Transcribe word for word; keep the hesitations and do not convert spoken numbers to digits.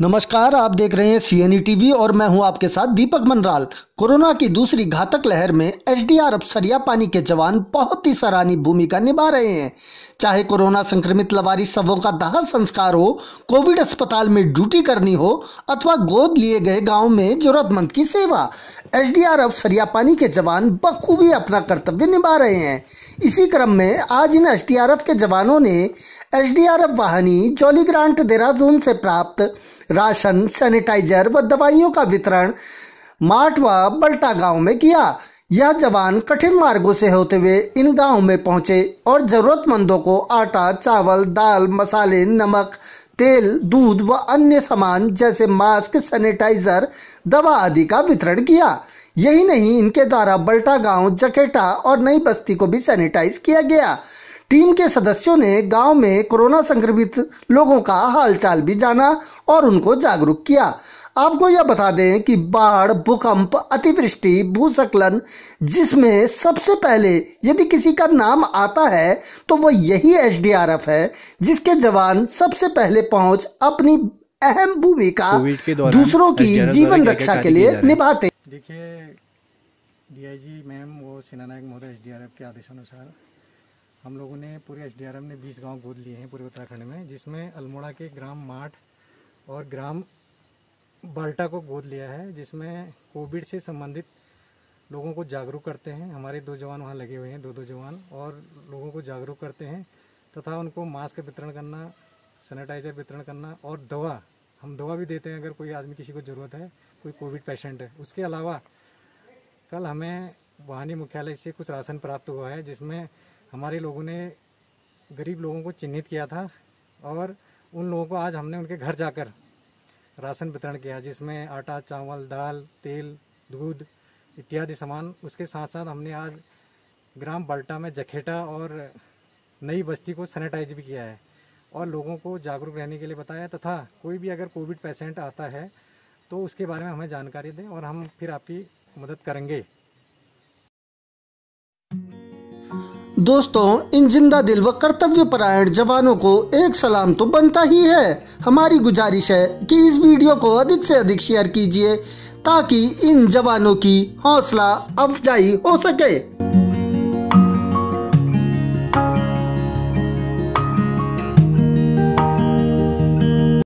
नमस्कार, आप देख रहे हैं सी एन ई टीवी और मैं हूं आपके साथ दीपक मनराल। कोरोना की दूसरी घातक लहर में एस डी आर एफ सरिया पानी के जवान बहुत ही सराहनीय भूमिका निभा रहे हैं। चाहे कोरोना संक्रमित लवारी शवों का दाह संस्कार हो, कोविड अस्पताल में ड्यूटी करनी हो अथवा गोद लिए गए गांव में जरूरतमंद की सेवा, एस डी आर एफ सरिया पानी के जवान बखूबी अपना कर्तव्य निभा रहे हैं। इसी क्रम में आज इन एस डी आर एफ के जवानों ने एस डी आर एफ वाहनी जोली ग्रांट देहरादून से प्राप्त राशन, सैनिटाइजर व दवाइयों का वितरण माठ व बल्टा गांव में किया। यह जवान कठिन मार्गों से होते हुए इन गांव में पहुंचे और जरूरतमंदों को आटा, चावल, दाल, मसाले, नमक, तेल, दूध व अन्य सामान जैसे मास्क, सैनिटाइजर, दवा आदि का वितरण किया। यही नहीं, इनके द्वारा बल्टा गांव, जकेटा और नई बस्ती को भी सैनिटाइज किया गया। टीम के सदस्यों ने गांव में कोरोना संक्रमित लोगों का हालचाल भी जाना और उनको जागरूक किया। आपको यह बता दें कि बाढ़, भूकंप, अतिवृष्टि, भूस्खलन, जिसमें सबसे पहले यदि किसी का नाम आता है तो वो यही एसडीआरएफ है, जिसके जवान सबसे पहले पहुंच अपनी अहम भूमिका दूसरों की जीवन रक्षा के लिए निभाते। देखिए, डीआईजी मैम वो सेनानायक महोदय एसडीआरएफ के आदेशानुसार हम लोगों ने पूरे एसडीआरएफ ने बीस गांव गोद लिए हैं पूरे उत्तराखंड में, जिसमें अल्मोड़ा के ग्राम माठ और ग्राम बल्टा को गोद लिया है, जिसमें कोविड से संबंधित लोगों को जागरूक करते हैं। हमारे दो जवान वहां लगे हुए हैं, दो दो जवान, और लोगों को जागरूक करते हैं तथा उनको मास्क वितरण करना, सैनिटाइजर वितरण करना और दवा, हम दवा भी देते हैं अगर कोई आदमी किसी को ज़रूरत है, कोई कोविड पेशेंट है। उसके अलावा कल हमें वाहनी मुख्यालय से कुछ राशन प्राप्त हुआ है, जिसमें हमारे लोगों ने गरीब लोगों को चिन्हित किया था और उन लोगों को आज हमने उनके घर जाकर राशन वितरण किया, जिसमें आटा, चावल, दाल, तेल, दूध इत्यादि सामान। उसके साथ साथ हमने आज ग्राम बल्टा में जकेटा और नई बस्ती को सैनिटाइज भी किया है और लोगों को जागरूक रहने के लिए बताया तथा कोई भी अगर कोविड पेशेंट आता है तो उसके बारे में हमें जानकारी दें और हम फिर आपकी मदद करेंगे। दोस्तों, इन जिंदा दिल व कर्तव्य परायण जवानों को एक सलाम तो बनता ही है। हमारी गुजारिश है कि इस वीडियो को अधिक से अधिक शेयर कीजिए ताकि इन जवानों की हौसला अफजाई हो सके।